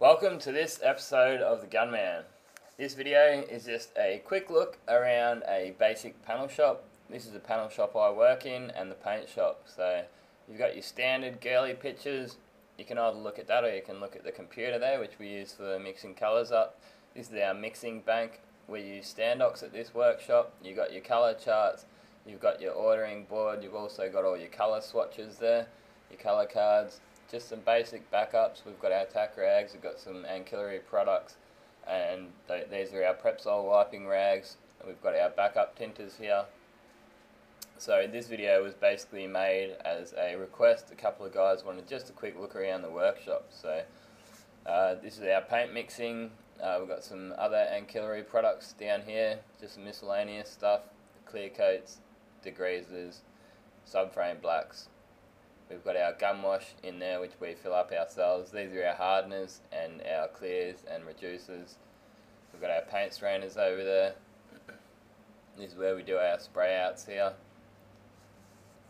Welcome to this episode of The Gunman. This video is just a quick look around a basic panel shop. This is the panel shop I work in and the paint shop. So you've got your standard girly pictures. You can either look at that or you can look at the computer there, which we use for mixing colours up. This is our mixing bank. We use Standox at this workshop. You've got your colour charts, you've got your ordering board, you've also got all your colour swatches there, your colour cards. Just some basic backups. We've got our tack rags, we've got some ancillary products, and these are our Prepsol wiping rags, and we've got our backup tinters here. So this video was basically made as a request. A couple of guys wanted just a quick look around the workshop. So this is our paint mixing. We've got some other ancillary products down here, just some miscellaneous stuff, clear coats, degreasers, subframe blacks. We've got our gun wash in there, which we fill up ourselves. These are our hardeners and our clears and reducers. We've got our paint strainers over there. This is where we do our spray outs here.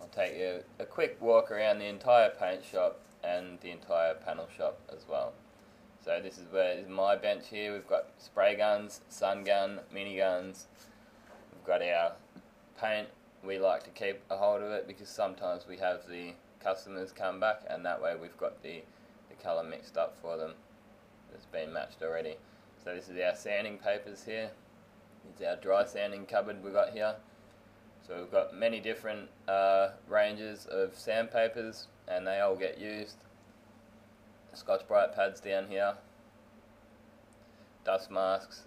I'll take you a quick walk around the entire paint shop and the entire panel shop as well. So this is where this is my bench here. We've got spray guns, sun gun, mini guns. We've got our paint. We like to keep a hold of it because sometimes we have the customers come back, and that way we've got the colour mixed up for them. It's been matched already. So this is our sanding papers here. It's our dry sanding cupboard we've got here. So we've got many different ranges of sandpapers, and they all get used. Scotch-Brite pads down here. Dust masks.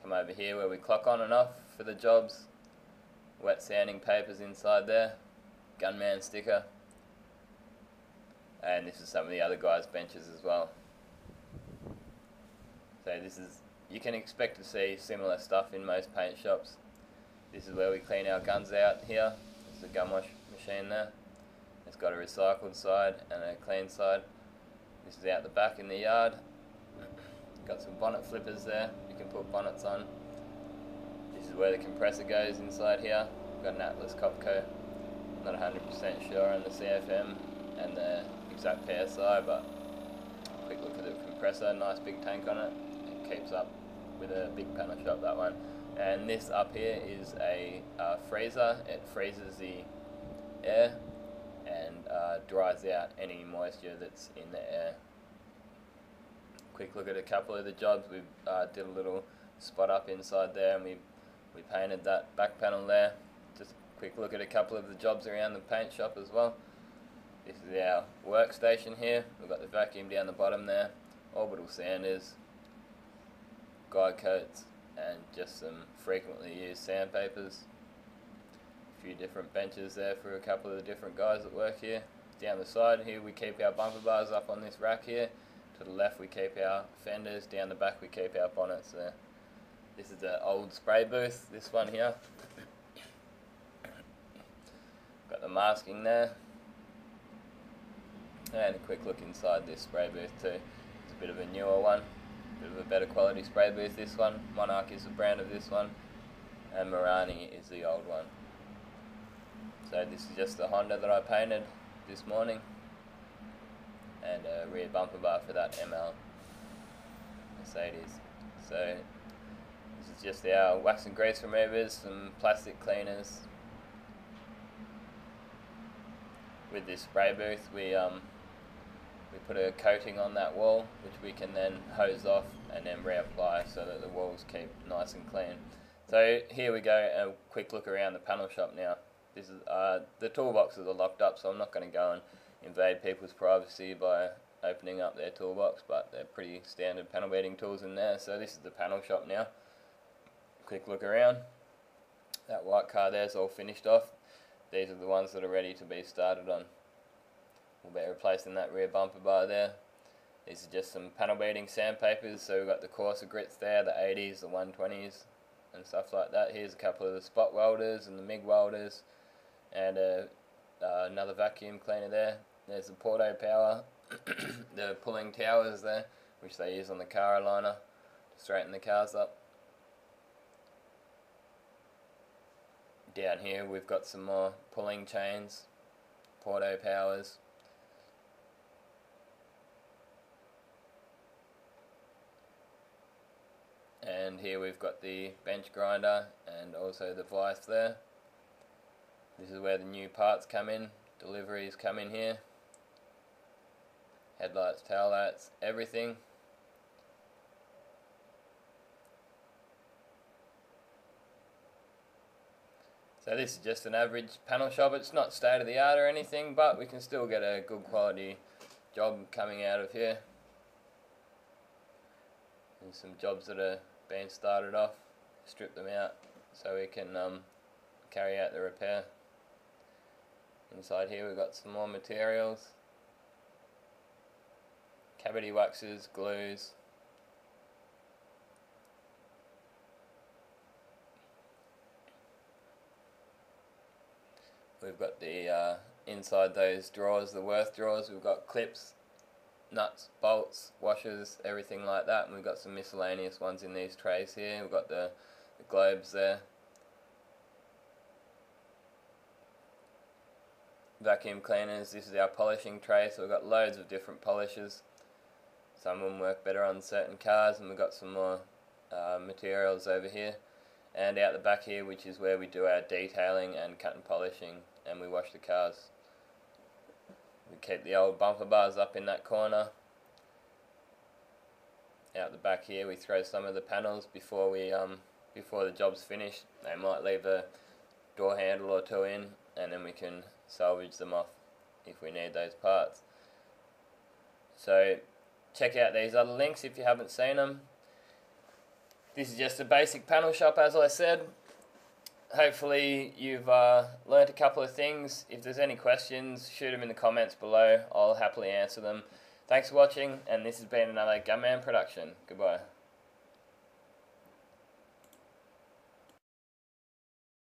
Come over here where we clock on and off for the jobs. Wet sanding papers inside there. Gunman sticker. And this is some of the other guys' benches as well. So this is, you can expect to see similar stuff in most paint shops. This is where we clean our guns out here. There's a gun wash machine there. It's got a recycled side and a clean side. This is out the back in the yard. Got some bonnet flippers there. You can put bonnets on. This is where the compressor goes inside here. We've got an Atlas Copco. I'm not 100% sure on the CFM and the exact PSI, but quick look at the compressor, nice big tank on it. It keeps up with a big panel shop, that one. And this up here is a freezer. It freezes the air and dries out any moisture that's in the air. Quick look at a couple of the jobs. We did a little spot up inside there, and we painted that back panel there. Just a quick look at a couple of the jobs around the paint shop as well. This is our workstation here. We've got the vacuum down the bottom there, orbital sanders, guide coats, and just some frequently used sandpapers. A few different benches there for a couple of the different guys that work here. Down the side here we keep our bumper bars up on this rack here. To the left we keep our fenders, down the back we keep our bonnets there. This is the old spray booth, this one here. Got the masking there. And a quick look inside this spray booth too. It's a bit of a newer one, a bit of a better quality spray booth this one. Monarch is the brand of this one, and Marani is the old one. So this is just the Honda that I painted this morning, and a rear bumper bar for that ML Mercedes. So this is just our wax and grease removers, some plastic cleaners. With this spray booth we put a coating on that wall, which we can then hose off and then reapply so that the walls keep nice and clean. So here we go, a quick look around the panel shop now. This is the toolboxes are locked up, so I'm not going to go and invade people's privacy by opening up their toolbox, but they're pretty standard panel beating tools in there. So this is the panel shop now. Quick look around. That white car there's all finished off. These are the ones that are ready to be started on. We'll be replacing that rear bumper bar there. These are just some panel beating sandpapers. So we've got the coarser grits there, the 80s, the 120s, and stuff like that. Here's a couple of the spot welders and the MIG welders, and another vacuum cleaner there. There's the Porto Power, the pulling towers there, which they use on the car aligner to straighten the cars up. Down here we've got some more pulling chains, Porto Powers, and here we've got the bench grinder and also the vise there. This is where the new parts come in, deliveries come in here. Headlights, tail lights, everything. So this is just an average panel shop. It's not state of the art or anything, but we can still get a good quality job coming out of here. And some jobs that are being started off, strip them out so we can carry out the repair. Inside here we've got some more materials. Cavity waxes, glues. We've got the, inside those drawers, the Worth drawers, we've got clips, nuts, bolts, washers, everything like that. And we've got some miscellaneous ones in these trays here. We've got the globes there. Vacuum cleaners, this is our polishing tray, so we've got loads of different polishes. Some of them work better on certain cars, and we've got some more materials over here. And out the back here, which is where we do our detailing and cut and polishing, and we wash the cars. We keep the old bumper bars up in that corner. Out the back here we throw some of the panels before we before the job's finished. They might leave a door handle or two in, and then we can salvage them off if we need those parts. So check out these other links if you haven't seen them. This is just a basic panel shop, as I said. Hopefully you've learnt a couple of things. If there's any questions, shoot them in the comments below. I'll happily answer them. Thanks for watching, and this has been another Gunman production. Goodbye.